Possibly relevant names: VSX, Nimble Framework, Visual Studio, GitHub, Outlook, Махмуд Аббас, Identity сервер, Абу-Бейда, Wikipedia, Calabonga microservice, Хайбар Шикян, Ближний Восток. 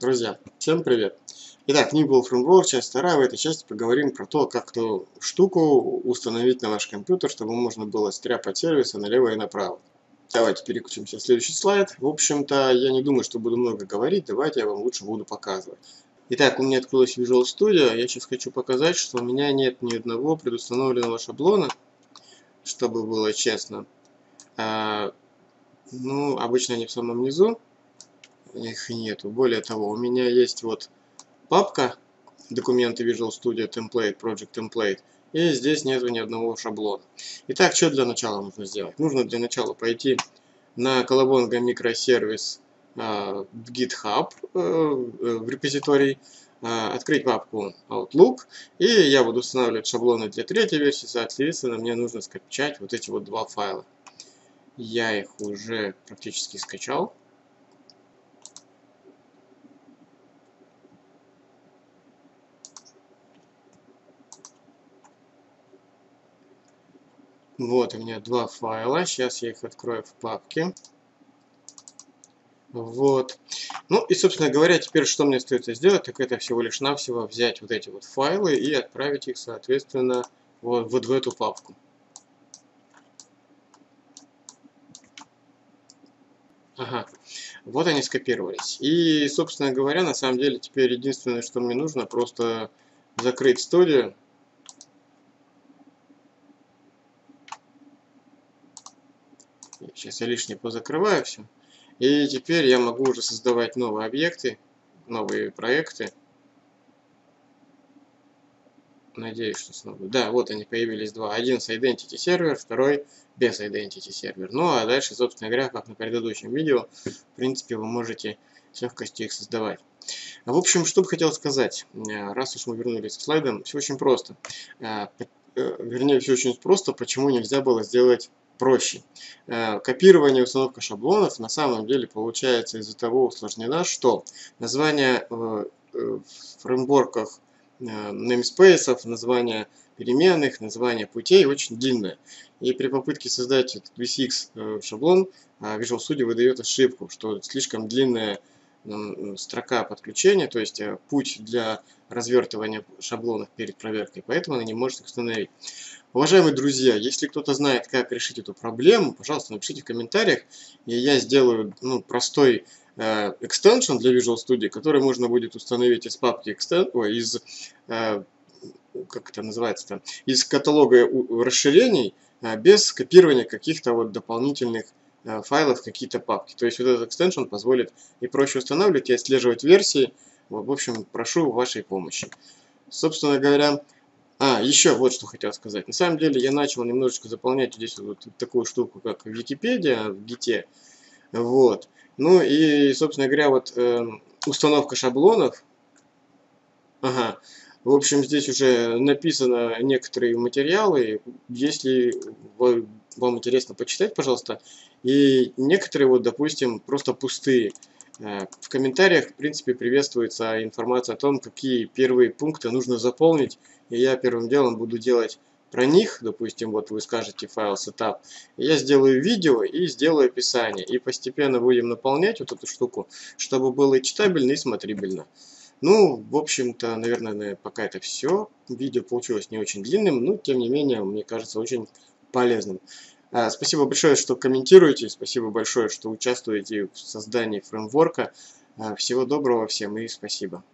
Друзья, всем привет! Итак, Nimble Framework, часть 2. В этой части поговорим про то, как эту штуку установить на ваш компьютер, чтобы можно было стряпать сервисы налево и направо. Давайте переключимся в следующий слайд. В общем-то, я не думаю, что буду много говорить, давайте я вам лучше буду показывать. Итак, у меня открылась Visual Studio. Я сейчас хочу показать, что у меня нет ни одного предустановленного шаблона, чтобы было честно. Ну, обычно они в самом низу. Их нету. Более того, у меня есть вот папка документы Visual Studio Template, Project Template, и здесь нету ни одного шаблона. Итак, что для начала нужно сделать? Нужно для начала пойти на Calabonga microservice GitHub в репозиторий, открыть папку Outlook, и я буду устанавливать шаблоны для третьей версии, соответственно, мне нужно скачать вот эти вот два файла. Я их уже практически скачал. Вот у меня два файла, сейчас я их открою в папке. Вот. Ну и, собственно говоря, теперь что мне остается сделать, так это всего лишь навсего взять вот эти вот файлы и отправить их, соответственно, вот в эту папку. Ага, вот они скопировались. И, собственно говоря, на самом деле теперь единственное, что мне нужно, просто закрыть студию. Сейчас я лишнее позакрываю все. И теперь я могу уже создавать новые объекты, новые проекты. Надеюсь, что смогу. Да, вот они появились два. Один с Identity сервер, второй без Identity сервер. Ну а дальше, собственно говоря, как на предыдущем видео, в принципе, вы можете с легкостью их создавать. В общем, что бы хотел сказать, раз уж мы вернулись к слайдам, все очень просто. Вернее, все очень просто, почему нельзя было сделать проще. Копирование и установка шаблонов на самом деле получается из-за того усложнена, что названия в фреймворках namespace'ов, названия переменных, названия путей очень длинное. И при попытке создать этот VSX шаблон Visual Studio выдает ошибку, что слишком длинная строка подключения, то есть путь для развертывания шаблонов перед проверкой, поэтому она не может их установить. Уважаемые друзья, если кто-то знает, как решить эту проблему, пожалуйста, напишите в комментариях, и я сделаю простой экстеншн для Visual Studio, который можно будет установить из папки из каталога расширений без копирования каких-то вот дополнительных файлов в какие-то папки. То есть вот этот экстеншн позволит и проще устанавливать, и отслеживать версии. В общем, прошу вашей помощи. Собственно говоря, еще вот что хотел сказать. На самом деле я начал немножечко заполнять здесь вот такую штуку, как Wikipedia в Git. Вот. Ну и, собственно говоря, вот установка шаблонов. Ага. В общем, здесь уже написаны некоторые материалы, если вам интересно почитать, пожалуйста. И некоторые, вот, допустим, просто пустые. В комментариях, в принципе, приветствуется информация о том, какие первые пункты нужно заполнить. И я первым делом буду делать про них. Допустим, вот вы скажете файл setup. Я сделаю видео и сделаю описание. И постепенно будем наполнять вот эту штуку, чтобы было и читабельно, и смотрибельно. Ну, в общем-то, наверное, пока это все. Видео получилось не очень длинным, но, тем не менее, мне кажется, очень полезным. Спасибо большое, что комментируете, спасибо большое, что участвуете в создании фреймворка. Всего доброго всем и спасибо.